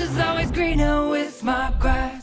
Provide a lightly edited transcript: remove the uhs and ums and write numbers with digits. is always greener with Smart Grass.